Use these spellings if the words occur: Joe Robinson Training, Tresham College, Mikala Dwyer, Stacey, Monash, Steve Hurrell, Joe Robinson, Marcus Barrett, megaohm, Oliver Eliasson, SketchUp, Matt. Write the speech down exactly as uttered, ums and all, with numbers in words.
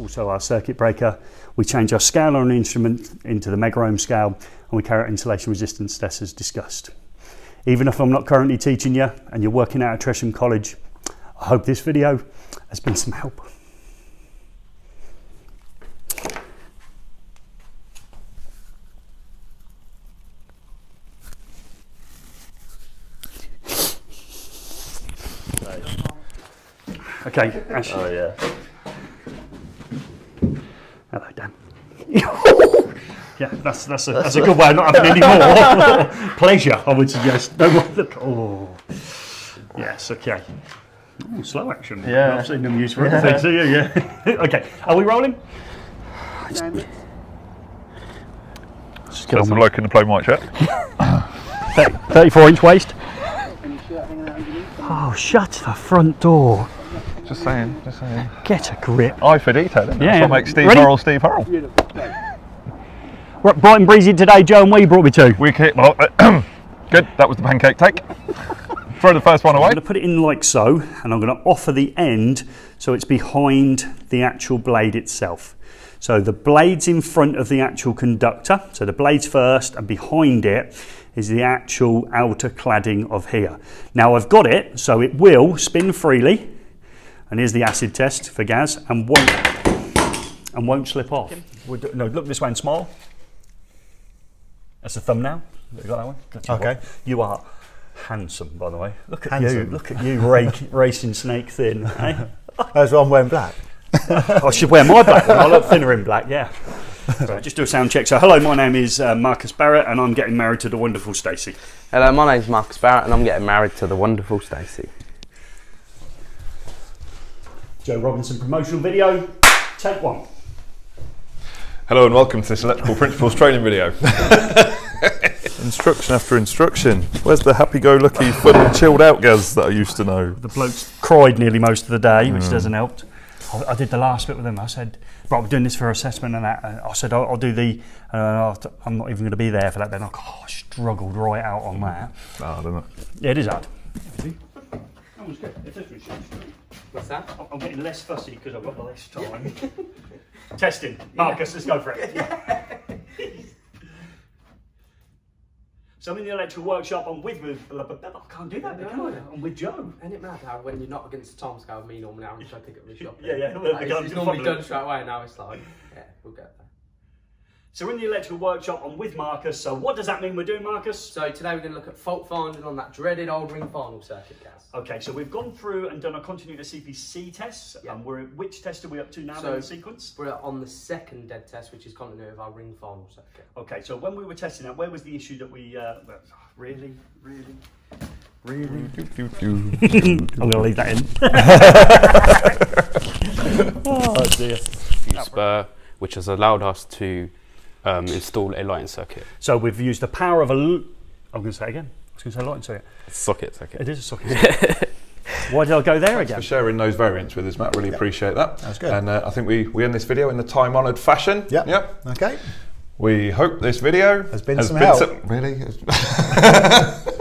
also our circuit breaker. We change our scale on an instrument into the megaohm scale, and we carry out insulation resistance tests as discussed. Even if I'm not currently teaching you and you're working out at Tresham College, I hope this video has been some help. Okay, Ash. Oh, yeah. Hello, Dan. Yeah, that's, that's, a, that's, that's a good way of not having any more pleasure, I would suggest. No more. Look. Oh. Yes, okay. Ooh, slow action. Yeah. I've seen them used for yeah. everything. So, yeah, yeah. Okay, are we rolling? Someone like in the play mic chat. thirty-four inch waist. Oh, shut the front door. Just saying, just saying. Get a grip. Eye for detail, isn't it? Yeah. That's what makes Steve Hurrell Steve Hurrell. We're up bright and breezy today, Joe, and where you brought me to? We hit, well, good, that was the pancake take. Throw the first one away. I'm going to put it in like so, and I'm going to offer the end so it's behind the actual blade itself. So the blade's in front of the actual conductor, so the blade's first, and behind it is the actual outer cladding of here. Now I've got it, so it will spin freely. And here's the acid test for gas, and won't, and won't slip off. We'll do, no, look this way and smile. That's a thumbnail. You got that one? That's okay. One. You are handsome, by the way. Look at handsome. you. Look at you, rake, racing snake thin. Eh? That's why I'm wearing black. I should wear my black one. I look thinner in black. Yeah. So just do a sound check. So hello, my name is uh, Marcus Barrett, and I'm getting married to the wonderful Stacey. Hello, my name's Marcus Barrett, and I'm getting married to the wonderful Stacey. Joe Robinson promotional video, take one. Hello and welcome to this electrical principles training video. Instruction after instruction. Where's the happy-go-lucky, fun, chilled-out guys that I used to know? The blokes cried nearly most of the day, which mm. doesn't help. I, I did the last bit with them. I said, right, we're doing this for assessment and that. And I said, I'll, I'll do the, uh, I'm not even going to be there for that. Then I oh, struggled right out on that. Hard, isn't it? Yeah, it is hard. Good. What's that? I'm getting less fussy because I've got less time. Testing. Marcus, yeah. Let's go for it. Yeah. So I'm in the electrical workshop. I'm with, with blah, blah, blah, blah. I can't do that, no. Can I? I'm with Joe. Ain't it mad how when you're not against the time scale, me normally I'm trying to pick up the shop. Yeah, yeah. Like, it's, it's normally done straight away, now it's like, yeah, we'll get there. So we're in the electrical workshop, I'm with Marcus, so what does that mean we're doing, Marcus? So today we're going to look at fault finding on that dreaded old ring final circuit, Gaz. Okay, so we've gone through and done our continuity C P C tests, yep. and we're, which test are we up to now so in the sequence? We're on the second dead test, which is continuity of our ring final circuit. Okay, so when we were testing that, where was the issue that we... Uh, really, really, really... I'm going to leave that in. Oh dear. Spur, which has allowed us to... Um, install a lighting circuit. So we've used the power of a... I'm going to say it again. I was going to say lighting circuit. Socket circuit. It is a socket circuit. Why did I go there Thanks again? for sharing those variants with us, Matt. Really yeah. appreciate that. That's good. And uh, I think we, we end this video in the time-honoured fashion. Yep. Yep. Okay. We hope this video... Has been has some been help. Some, really?